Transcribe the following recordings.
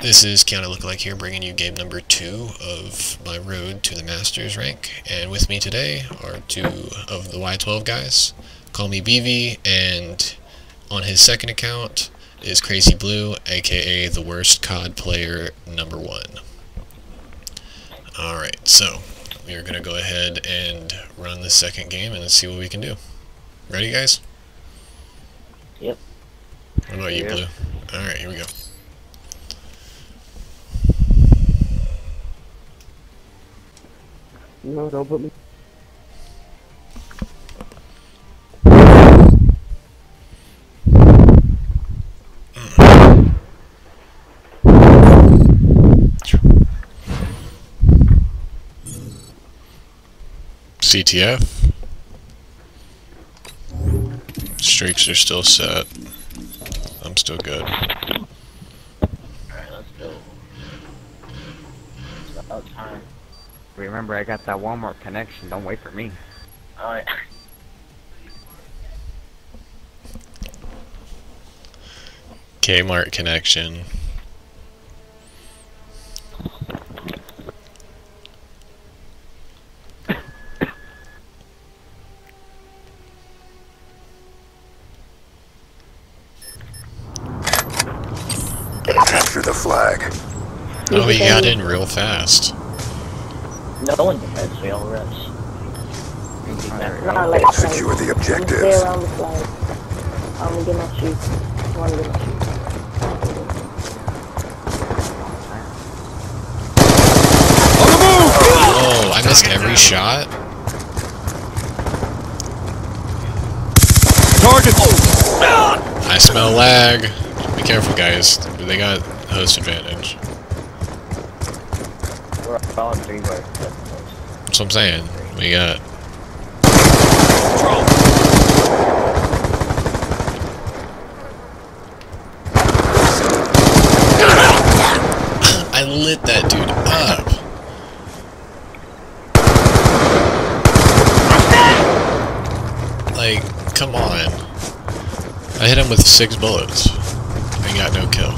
This is Keanu Lookalike here, bringing you game number 2 of my road to the Masters rank, and with me today are 2 of the Y12 guys. Call me BV, and on his second account is Crazy Blue, aka the worst COD player #1. Alright, so we are going to go ahead and run the second game and let's see what we can do. Ready, guys? Yep. What about you, Blue? Alright, here we go. No, don't put me. CTF. Streaks are still set. I'm still good. Alright, let's go. It's about time. Remember, I got that Walmart connection. Don't wait for me. Alright. Kmart connection. Capture the flag. Oh, he got in real fast. No one defends, we all rush. Secure the objectives. Stay around the flag. I'm gonna get my shoes. I'm gonna get my shoes. On the move! Oh, I missed every shot. Target! Oh. I smell lag. Be careful, guys. They got host advantage. That's what I'm saying. We got. I lit that dude up. Like, come on. I hit him with 6 bullets. I got no kill.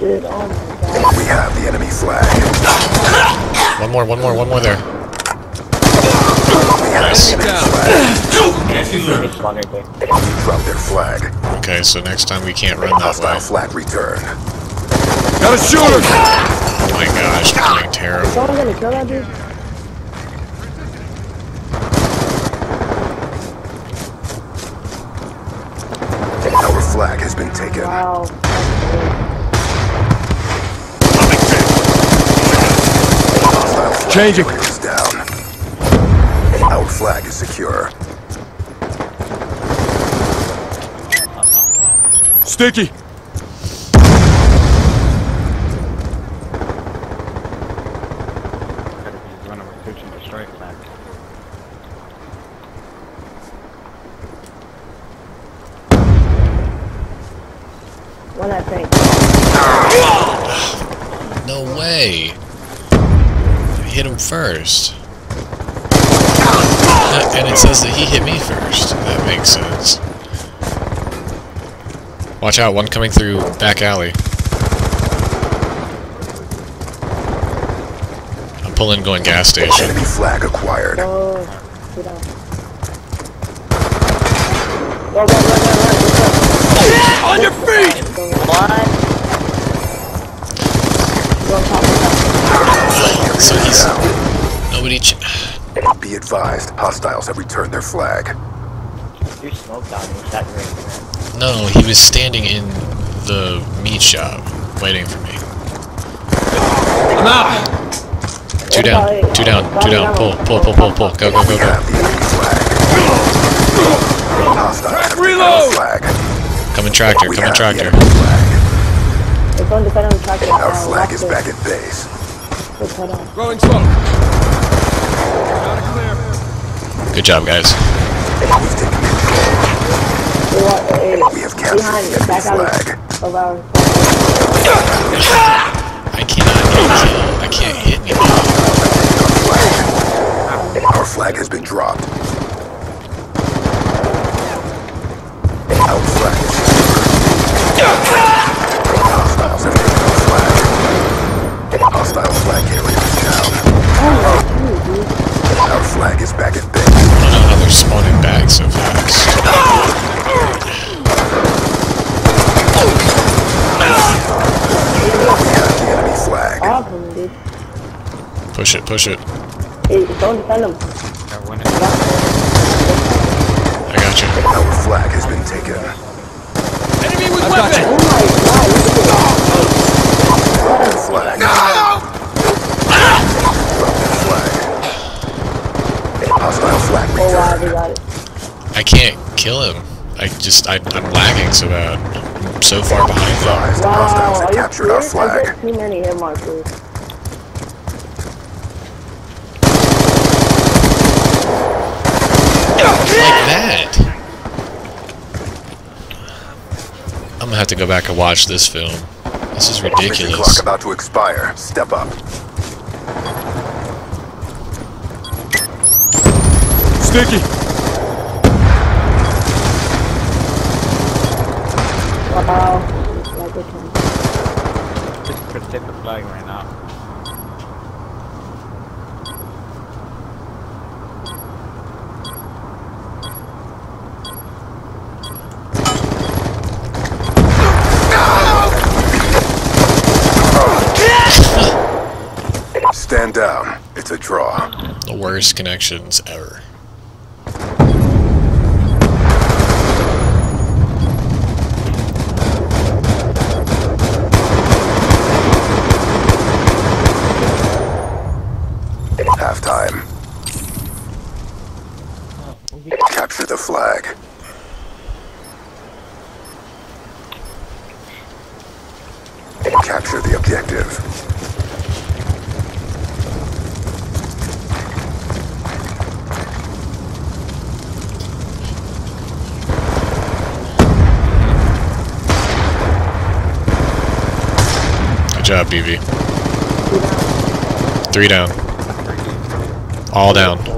Dude, oh my God. We have the enemy flag. One more there. Nice. Drop their flag. Okay, so next time we can't run that way. Flag return. Got a shooter! Oh my gosh, I'm doing terrible. Is someone gonna kill that dude? Our flag has been taken. Wow. Changing. Down. Our flag is secure. Sticky. What I think? No way. Hit him first, and it says that he hit me first. That makes sense. Watch out, one coming through back alley. I'm pulling, going gas station. Enemy flag acquired. On your feet! So he's... Nobody... Be advised, hostiles have returned their flag. You're smoked on me, shot right. No, he was standing in the meat shop, waiting for me. I'm out! Two down, pull. Go. Reload! Come in tractor. Our flag is back at base. Rolling smoke. Good job, guys. We have captured the flag. I cannot get killed. I can't hit anybody. Our flag has been dropped. Got our flag area in town. Our flag is back in bed. Oh no, they're spawning back so fast. We got the enemy flag. Awesome, dude. Push it, push it. Hey, don't defend them. I got you. Our flag has been taken. Enemy with weapon! Oh my god, flag. No! Flag. Hostile flag returned. I can't kill him. I'm lagging so bad. I'm so far behind them. Wow, hostiles have captured our flag. There's too many hit markers. Like that. I'm gonna have to go back and watch this film. This is ridiculous. Mission clock about to expire. Step up. Sticky. Wow. Just protect the flag right now. Stand down. It's a draw. The worst connections ever. Halftime. Capture the flag. Capture the objective. Good job, BV. 3 down. All down. We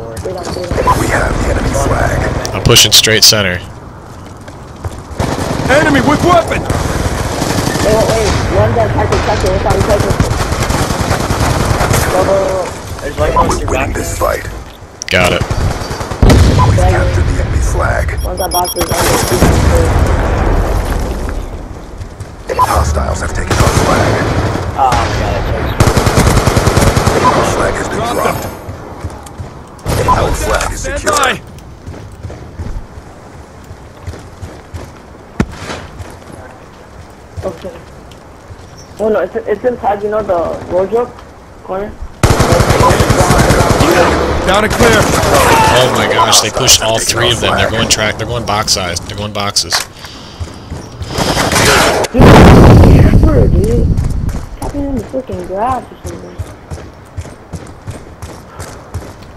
have the enemy flag. I'm pushing straight center. Enemy with weapon! We're winning this fight. Got it. We've captured the enemy flag. Hostiles have taken our flag. Oh, our flag has been dropped. Our flag is secure. Okay. Oh no, it's inside, you know, the wardrobe corner. Down and clear. Oh my gosh, they pushed all 3 of them. They're going track. They're going box size. They're going boxes. Dude. Freaking grab or something.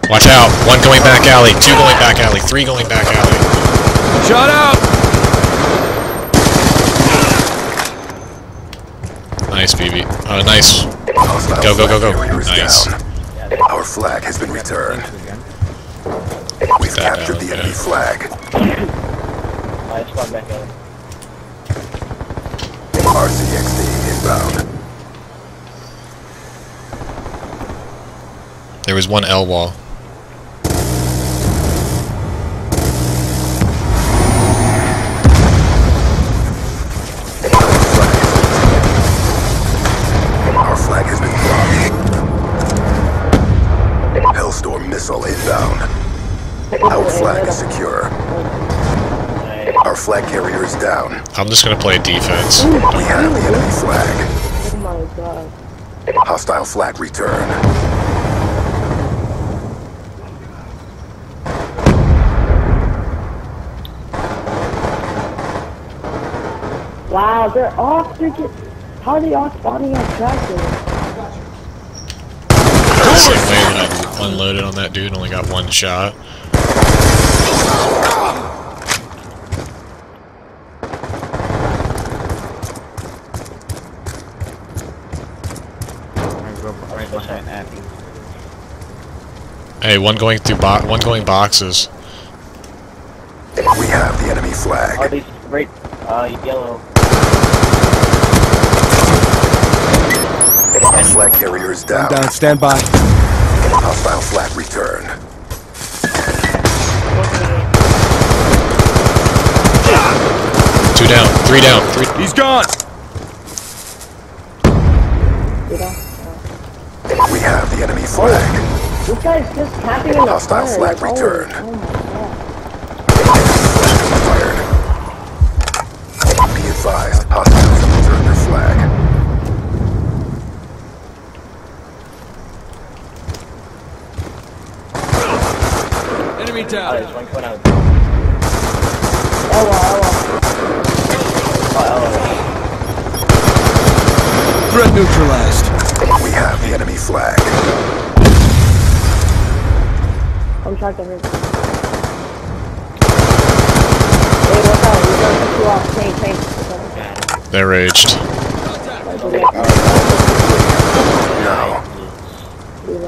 Watch out! 1 going back alley, 2 going back alley, 3 going back alley. Shot out! Nice, BB. Nice. Go, go, go, go. Nice. Our flag has been returned. We've captured the enemy flag. Nice one, back alley. RCXD inbound. There was 1 L wall. Our flag has been dropped. Hellstorm missile inbound. Our flag is secure. Our flag carrier is down. I'm just gonna play defense. We have the enemy flag. Oh my god. Hostile flag returned. Wow, they're all freaking. How are they all spawning on tractors? The same way that I unloaded on that dude and only got 1 shot. Hey, 1 going through 1 going boxes. We have the enemy flag. Are these right? Yellow. Our Flag carrier is down. I'm down. Stand by. Hostile flag return. Two down. Three down. Three. He's gone. We have the enemy flag. This guy's just tapping in the hostile flag return. Oh my God. Flag fired. Be advised, hostiles have returned their flag. Down. Oh, wow. Threat neutralized. We have the enemy flag. I'm tracked over here. Hey, what's up? They're raged.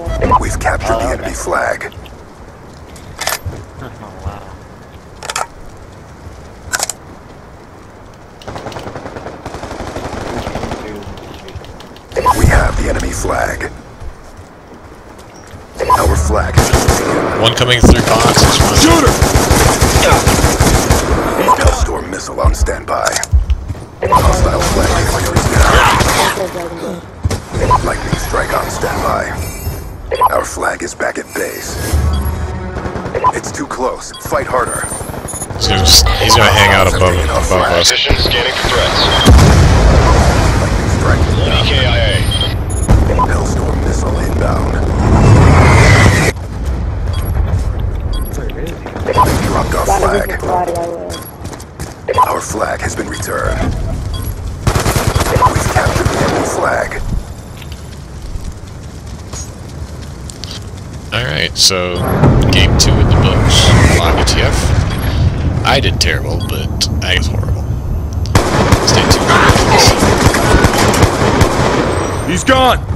No. We've captured the enemy flag. Flag. Our flag is destroyed. One coming through boxes. Shooter! Hellstorm missile on standby. Hostile flag is down. Lightning strike on standby. Our flag is back at base. It's too close. Fight harder. He's gonna hang out above us. Position scanning for threats. Lightning strike. EKIA. Hellstorm missile inbound. They dropped our flag. Our flag has been returned. We've captured the enemy flag. Alright, so game 2 in the books. ATF. I did terrible, but I was horrible. Stay tuned. He's gone!